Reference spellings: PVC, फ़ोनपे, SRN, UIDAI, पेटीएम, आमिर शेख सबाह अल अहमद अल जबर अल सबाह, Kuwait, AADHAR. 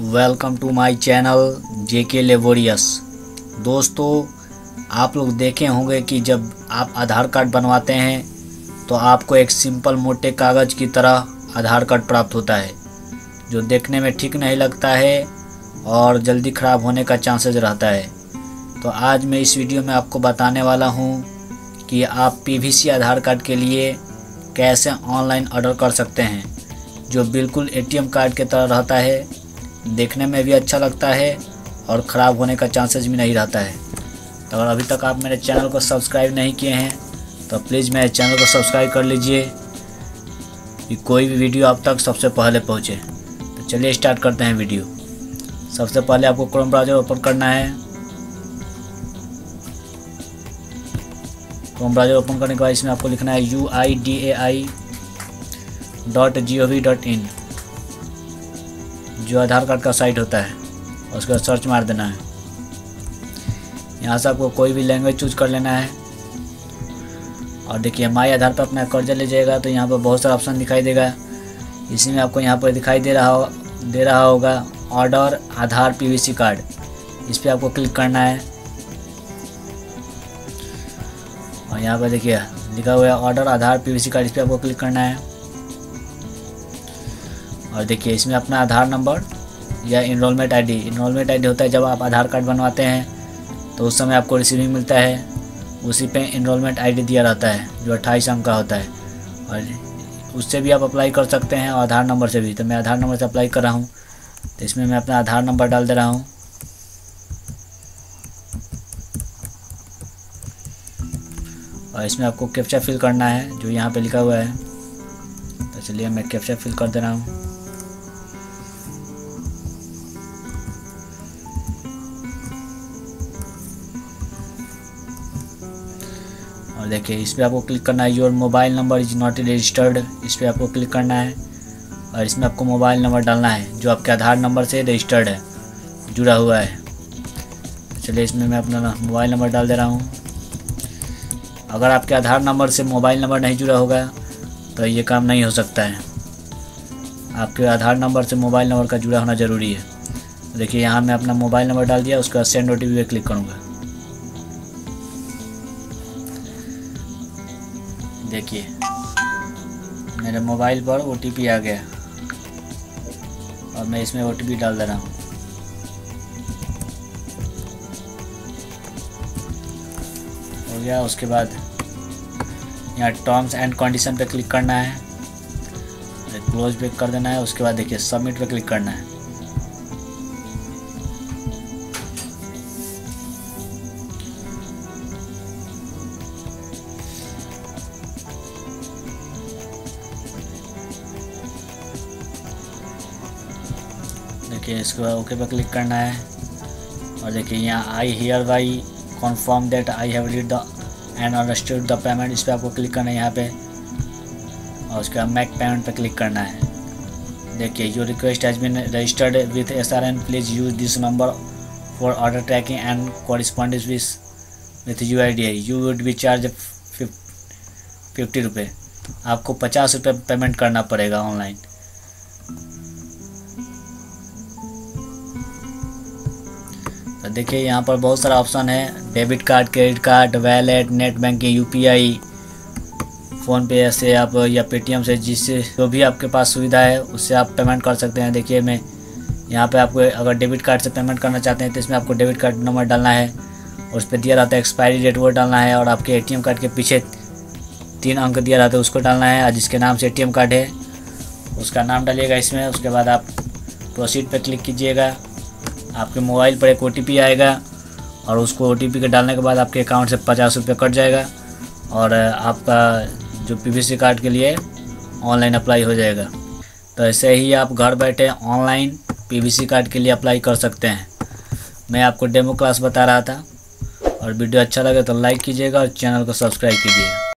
Welcome to my channel JK laborious. दोस्तों आप लोग देखे होंगे कि जब आप आधार कार्ड बनवाते हैं तो आपको एक सिंपल मोटे कागज़ की तरह आधार कार्ड प्राप्त होता है, जो देखने में ठीक नहीं लगता है और जल्दी ख़राब होने का चांसेस रहता है। तो आज मैं इस वीडियो में आपको बताने वाला हूँ कि आप PVC आधार कार्ड के लिए कैसे ऑनलाइन ऑर्डर कर सकते हैं, जो बिल्कुल ATM कार्ड की तरह रहता है, देखने में भी अच्छा लगता है और ख़राब होने का चांसेस भी नहीं रहता है। तो अगर अभी तक आप मेरे चैनल को सब्सक्राइब नहीं किए हैं तो प्लीज़ मेरे चैनल को सब्सक्राइब कर लीजिए कि कोई भी वीडियो आप तक सबसे पहले पहुंचे। तो चलिए स्टार्ट करते हैं वीडियो। सबसे पहले आपको क्रोम ब्राउज़र ओपन करना है। क्रोम ब्राउज़र ओपन करने के बाद इसमें आपको लिखना है UIDAI.gov.in, जो आधार कार्ड का साइट होता है, उसका सर्च मार देना है। यहाँ से आपको कोई भी लैंग्वेज चूज कर लेना है और देखिए माई आधार पर अपना कर्जा ले जाएगा। तो यहाँ पर बहुत सारा ऑप्शन दिखाई देगा, इसी में आपको यहाँ पर दिखाई दे रहा होगा ऑर्डर आधार PVC कार्ड। इस पर आपको क्लिक करना है और यहाँ पर देखिए लिखा हुआ है ऑर्डर आधार PVC कार्ड। इस पर आपको क्लिक करना है और देखिए इसमें अपना आधार नंबर या इनरोलमेंट आईडी होता है। जब आप आधार कार्ड बनवाते हैं तो उस समय आपको रिसीविंग मिलता है, उसी पे इनरोलमेंट आईडी दिया रहता है, जो 28 अंक का होता है। और उससे भी आप अप्लाई कर सकते हैं और आधार नंबर से भी। तो मैं आधार नंबर से अप्लाई कर रहा हूँ, तो इसमें मैं अपना आधार नंबर डाल दे रहा हूँ। और इसमें आपको कैप्चा फिल करना है, जो यहाँ पर लिखा हुआ है। तो चलिए मैं कैप्चा फिल कर दे रहा हूँ। और देखिए इस पर आपको क्लिक करना है your mobile number is not registered. इस पर आपको क्लिक करना है और इसमें आपको मोबाइल नंबर डालना है, जो आपके आधार नंबर से रजिस्टर्ड है, जुड़ा हुआ है। चलिए इसमें मैं अपना मोबाइल नंबर डाल दे रहा हूँ। अगर आपके आधार नंबर से मोबाइल नंबर नहीं जुड़ा होगा तो ये काम नहीं हो सकता है। आपके आधार नंबर से मोबाइल नंबर का जुड़ा होना ज़रूरी है। देखिए यहाँ मैं अपना मोबाइल नंबर डाल दिया, उसके बाद सेंड OTP पे क्लिक करूँगा। देखिए मेरे मोबाइल पर OTP आ गया और मैं इसमें OTP डाल दे रहा हूँ। हो गया। उसके बाद यहाँ टर्म्स एंड कंडीशन पे क्लिक करना है, क्लोज पे कर देना है। उसके बाद देखिए सबमिट पे क्लिक करना है। देखिए इसके बाद ओके पे क्लिक करना है और देखिए यहाँ I hereby confirm that I have read the and understood the payment. इस पर आपको क्लिक करना है यहाँ पे और उसके बाद मेक पेमेंट पे क्लिक करना है। देखिए your request has been registered with SRN, please use this number for order tracking and correspondence with UIDAI। You would be charge 50 रुपये। आपको 50 रुपये पेमेंट करना पड़ेगा ऑनलाइन। तो देखिए यहाँ पर बहुत सारा ऑप्शन है, debit card, credit card, wallet, net banking, UPI, फ़ोनपे से आप या पेटीएम से, जिससे जो भी आपके पास सुविधा है उससे आप पेमेंट कर सकते हैं। देखिए मैं यहाँ पे आपको अगर डेबिट कार्ड से पेमेंट करना चाहते हैं तो इसमें आपको डेबिट कार्ड नंबर डालना है और उस पर दिया रहता है एक्सपायरी डेट, वो डालना है। और आपके ATM कार्ड के पीछे 3 अंक दिया रहता है, उसको डालना है। और जिसके नाम से ATM कार्ड है उसका नाम डालिएगा इसमें। उसके बाद आप प्रोसीड पर क्लिक कीजिएगा। आपके मोबाइल पर एक OTP आएगा और उसको OTP के डालने के बाद आपके अकाउंट से 50 रुपये कट जाएगा और आपका जो PVC कार्ड के लिए ऑनलाइन अप्लाई हो जाएगा। तो ऐसे ही आप घर बैठे ऑनलाइन PVC कार्ड के लिए अप्लाई कर सकते हैं। मैं आपको डेमो क्लास बता रहा था और वीडियो अच्छा लगे तो लाइक कीजिएगा और चैनल को सब्सक्राइब कीजिएगा।